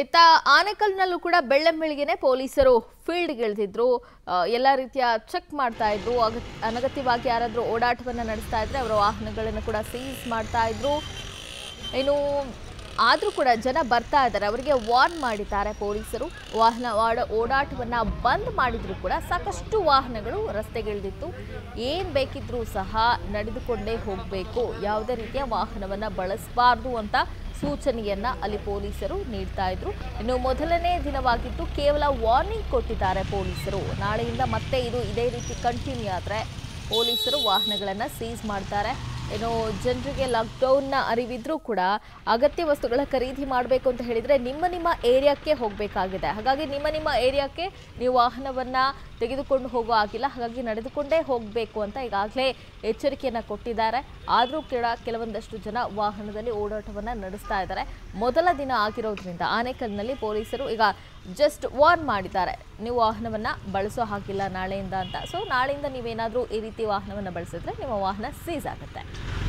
ಇತ್ತ ಆನೆಕಲ್ನಲ್ಲೂ ಕೂಡ ಬೆಳ್ಳಂಬೆಳಗ್ಗೆನೇ ಪೊಲೀಸರು ಫೀಲ್ಡ್ಗೆ ಇಳಿದಿದ್ರು ಎಲ್ಲ ರೀತಿಯ ಚೆಕ್ ಮಾಡ್ತಾ ಇದ್ರು ಅನಗತ್ಯವಾಗಿ ಯಾರಾದರೂ ಓಡಾಟವನ್ನು ನಡೆಸ್ತಾ ಇದ್ರೆ ಅವರ ವಾಹನಗಳನ್ನು ಕೂಡ ಸೀಸ್ ಮಾಡ್ತಾ ಇದ್ರು ಇನ್ನು ಆದರೂ ಕೂಡ ಜನ ಬರ್ತಾ ಇದ್ದಾರೆ ಅವರಿಗೆ ವಾರ್ನ್ ಮಾಡಿದ್ದಾರೆ ಪೊಲೀಸರು ವಾಹನ ಓಡಾಟವನ್ನು ಬಂದ್ ಮಾಡಿದ್ರು ಕೂಡ ಸಾಕಷ್ಟು ವಾಹನಗಳು ರಸ್ತೆಗೆ ಇಳಿದಿತ್ತು ಏನು ಬೇಕಿದ್ರೂ ಸಹ ನಡೆದುಕೊಂಡೇ ಹೋಗಬೇಕು ಯಾವುದೇ ರೀತಿಯ ವಾಹನವನ್ನು ಬಳಸಬಾರದು ಅಂತ ಸೂಚನೆಯನ್ನು ಅಲ್ಲಿ ಪೊಲೀಸರು ನೀಡ್ತಾ ಇದ್ರು ಇನ್ನು ಮೊದಲನೇ ದಿನವಾಗಿತ್ತು ಕೇವಲ ವಾರ್ನಿಂಗ್ ಕೊಟ್ಟಿದ್ದಾರೆ ಪೊಲೀಸರು ನಾಳೆಯಿಂದ ಮತ್ತೆ ಇದು ಇದೇ ರೀತಿ ಕಂಟಿನ್ಯೂ ಆದರೆ ಪೊಲೀಸರು ವಾಹನಗಳನ್ನು ಸೀಸ್ ಮಾಡ್ತಾರೆ ಏನೋ ಜನರಿಗೆ ಲಾಕ್ಡೌನ್ನ ಅರಿವಿದ್ರೂ ಕೂಡ ಅಗತ್ಯ ವಸ್ತುಗಳ ಖರೀದಿ ಮಾಡಬೇಕು ಅಂತ ಹೇಳಿದರೆ ನಿಮ್ಮ ಏರಿಯಾಕ್ಕೆ ಹೋಗಬೇಕಾಗಿದೆ ಹಾಗಾಗಿ ನಿಮ್ಮ ಏರಿಯಾಕ್ಕೆ ನೀವು ವಾಹನವನ್ನು ತೆಗೆದುಕೊಂಡು ಹೋಗೋ ಆಗಿಲ್ಲ ಹಾಗಾಗಿ ನಡೆದುಕೊಂಡೇ ಹೋಗಬೇಕು ಅಂತ ಈಗಾಗಲೇ ಎಚ್ಚರಿಕೆಯನ್ನು ಕೊಟ್ಟಿದ್ದಾರೆ ಆದರೂ ಕೂಡ ಕೆಲವೊಂದಷ್ಟು ಜನ ವಾಹನದಲ್ಲಿ ಓಡಾಟವನ್ನು ನಡೆಸ್ತಾ ಇದ್ದಾರೆ ಮೊದಲ ದಿನ ಆಗಿರೋದ್ರಿಂದ ಆನೇಕಲ್ನಲ್ಲಿ ಪೊಲೀಸರು ಈಗ ಜಸ್ಟ್ ವಾರ್ನ್ ಮಾಡಿದ್ದಾರೆ ನೀವು ವಾಹನವನ್ನು ಬಳಸೋ ಹಾಗಿಲ್ಲ ನಾಳೆಯಿಂದ ಅಂತ ಸೊ ನಾಳೆಯಿಂದ ನೀವೇನಾದರೂ ಈ ರೀತಿ ವಾಹನವನ್ನು ಬಳಸಿದ್ರೆ ನಿಮ್ಮ ವಾಹನ ಸೀಸ್ ಆಗುತ್ತೆ